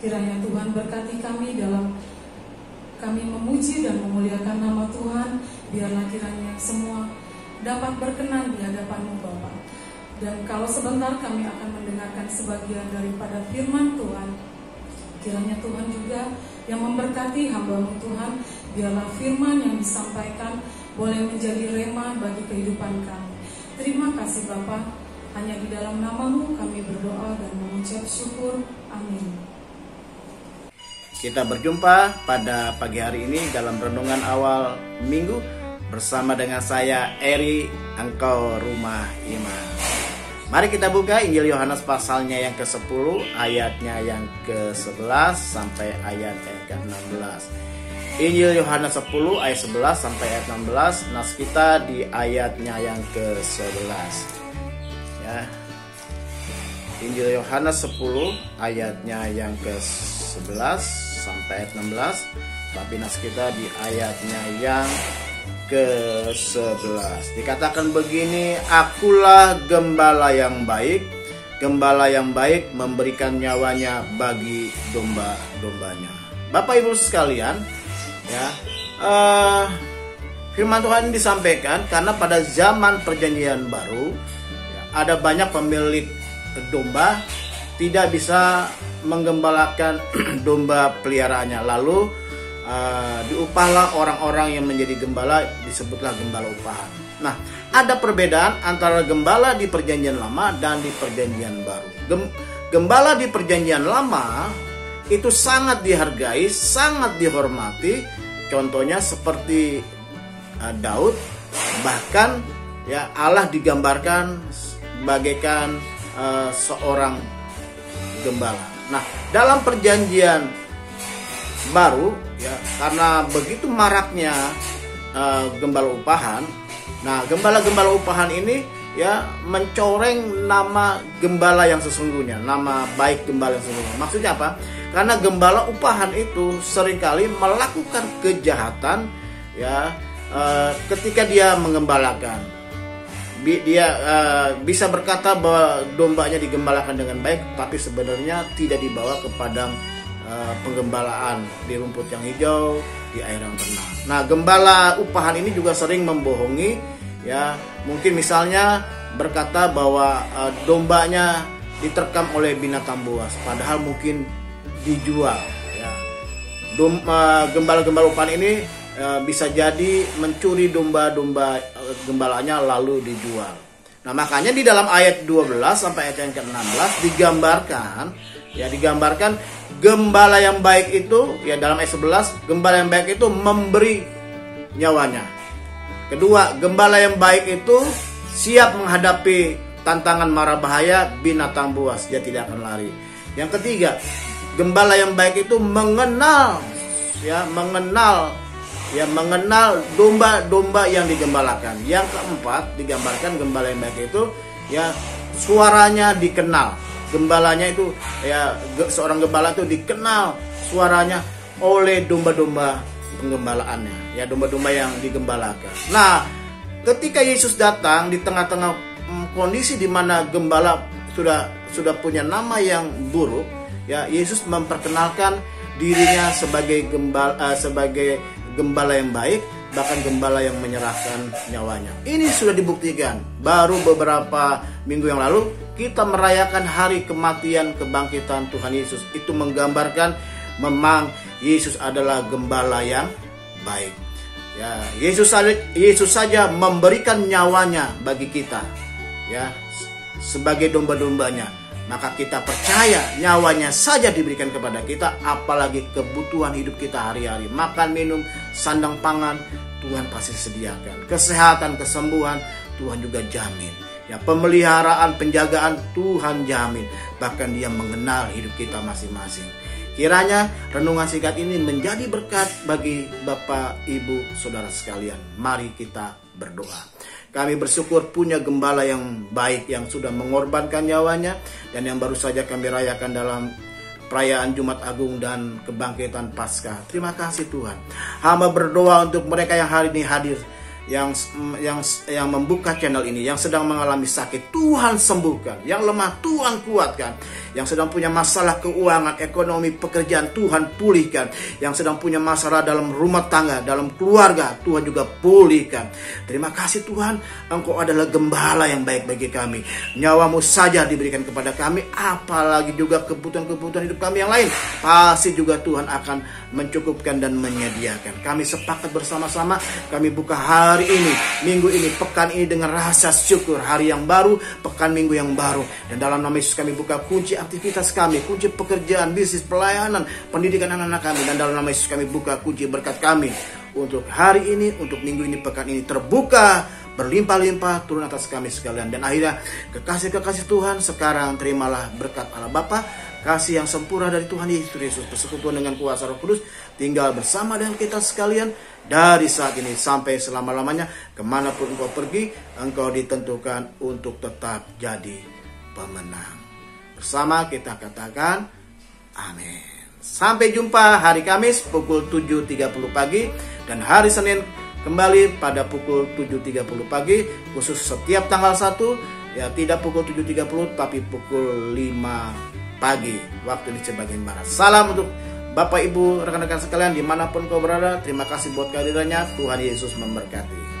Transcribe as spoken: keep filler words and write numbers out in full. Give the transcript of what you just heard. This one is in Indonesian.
Kiranya Tuhan berkati kami dalam kami memuji dan memuliakan nama Tuhan. Biarlah kiranya semua dapat berkenan di hadapan-Mu Bapa. Dan kalau sebentar kami akan mendengarkan sebagian daripada firman Tuhan, kiranya Tuhan juga yang memberkati hamba-Mu Tuhan. Biarlah firman yang disampaikan boleh menjadi rema bagi kehidupan kami. Terima kasih Bapa. Hanya di dalam nama-Mu kami berdoa dan mengucap syukur. Amin. Kita berjumpa pada pagi hari ini dalam renungan awal minggu bersama dengan saya Eri, Engkau Rumah Iman. Mari kita buka Injil Yohanes pasalnya yang ke sepuluh, ayatnya yang ke sebelas sampai ayat yang ke enam belas. Injil Yohanes sepuluh ayat sebelas sampai ayat enam belas. Nas kita di ayatnya yang ke sebelas. Ya. Injil Yohanes sepuluh ayatnya yang ke sebelas sampai ayat enam belas. Tapi nas kita di ayatnya yang ke sebelas. Dikatakan begini, "Akulah gembala yang baik. Gembala yang baik memberikan nyawanya bagi domba-dombanya." Bapak Ibu sekalian, ya, uh, firman Tuhan disampaikan karena pada zaman Perjanjian Baru ya, ada banyak pemilik domba tidak bisa menggembalakan domba peliharaannya. Lalu uh, diupahlah orang-orang yang menjadi gembala, disebutlah gembala upahan. Nah, ada perbedaan antara gembala di Perjanjian Lama dan di Perjanjian Baru. Gem gembala di Perjanjian Lama itu sangat dihargai, sangat dihormati. Contohnya seperti uh, Daud, bahkan ya Allah digambarkan bagaikan uh, seorang gembala. Nah, dalam Perjanjian Baru, ya karena begitu maraknya uh, gembala upahan. Nah, gembala-gembala upahan ini ya mencoreng nama gembala yang sesungguhnya, nama baik gembala yang sesungguhnya. Maksudnya apa? Karena gembala upahan itu seringkali melakukan kejahatan ya eh, ketika dia menggembalakan. Bi, dia eh, bisa berkata bahwa dombanya digembalakan dengan baik, tapi sebenarnya tidak dibawa ke padang eh, penggembalaan, di rumput yang hijau, di air yang tenang. Nah, gembala upahan ini juga sering membohongi ya, mungkin misalnya berkata bahwa eh, dombanya diterkam oleh binatang buas, padahal mungkin dijual ya. Gembala-gembala upahan ini e, bisa jadi mencuri domba-domba e, gembalanya lalu dijual. Nah, makanya di dalam ayat dua belas sampai ayat yang ke enam belas digambarkan ya digambarkan gembala yang baik itu ya, dalam ayat sebelas gembala yang baik itu memberi nyawanya. Kedua, gembala yang baik itu siap menghadapi tantangan mara bahaya binatang buas, dia tidak akan lari. Yang ketiga, gembala yang baik itu mengenal ya mengenal ya mengenal domba-domba yang digembalakan. Yang keempat, digambarkan gembala yang baik itu ya suaranya dikenal. Gembalanya itu ya seorang gembala itu dikenal suaranya oleh domba-domba penggembalaannya, ya domba-domba yang digembalakan. Nah, ketika Yesus datang di tengah-tengah kondisi di mana gembala sudah sudah punya nama yang buruk, ya, Yesus memperkenalkan dirinya sebagai gembala uh, sebagai gembala yang baik, bahkan gembala yang menyerahkan nyawanya. Ini sudah dibuktikan. Baru beberapa minggu yang lalu kita merayakan hari kematian kebangkitan Tuhan Yesus. Itu menggambarkan memang Yesus adalah gembala yang baik. Ya, Yesus Yesus saja memberikan nyawanya bagi kita, ya, sebagai domba-dombanya. Maka kita percaya nyawanya saja diberikan kepada kita, apalagi kebutuhan hidup kita hari-hari. Makan, minum, sandang pangan, Tuhan pasti sediakan. Kesehatan, kesembuhan, Tuhan juga jamin. Ya, pemeliharaan, penjagaan, Tuhan jamin. Bahkan Dia mengenal hidup kita masing-masing. Kiranya renungan singkat ini menjadi berkat bagi Bapak, Ibu, Saudara sekalian. Mari kita berdoa. Kami bersyukur punya gembala yang baik yang sudah mengorbankan nyawanya, dan yang baru saja kami rayakan dalam perayaan Jumat Agung dan kebangkitan Paskah. Terima kasih Tuhan. Hamba berdoa untuk mereka yang hari ini hadir yang yang yang membuka channel ini, yang sedang mengalami sakit, Tuhan sembuhkan. Yang lemah, Tuhan kuatkan. Yang sedang punya masalah keuangan, ekonomi, pekerjaan, Tuhan pulihkan. Yang sedang punya masalah dalam rumah tangga, dalam keluarga, Tuhan juga pulihkan. Terima kasih Tuhan, Engkau adalah gembala yang baik bagi kami. Nyawamu saja diberikan kepada kami, apalagi juga kebutuhan-kebutuhan hidup kami yang lain, pasti juga Tuhan akan mencukupkan dan menyediakan. Kami sepakat bersama-sama, kami buka hari ini, minggu ini, pekan ini dengan rasa syukur. Hari yang baru, pekan minggu yang baru. Dan dalam nama Yesus kami buka kunci aktivitas kami, kunci pekerjaan, bisnis, pelayanan, pendidikan anak-anak kami. Dan dalam nama Yesus kami buka kunci berkat kami untuk hari ini, untuk minggu ini, pekan ini, terbuka, berlimpah-limpah, turun atas kami sekalian. Dan akhirnya kekasih-kekasih Tuhan, sekarang terimalah berkat Allah Bapa, kasih yang sempurna dari Tuhan Yesus, persekutuan dengan kuasa Roh Kudus tinggal bersama dengan kita sekalian dari saat ini sampai selama-lamanya. Kemanapun engkau pergi, engkau ditentukan untuk tetap jadi pemenang. Bersama kita katakan amin. Sampai jumpa hari Kamis pukul tujuh tiga puluh pagi dan hari Senin kembali pada pukul tujuh tiga puluh pagi, khusus setiap tanggal satu, ya tidak pukul tujuh tiga puluh tapi pukul lima pagi waktu di bagian barat. Salam untuk Bapak Ibu, rekan-rekan sekalian dimanapun kau berada. Terima kasih buat kehadirannya. Tuhan Yesus memberkati.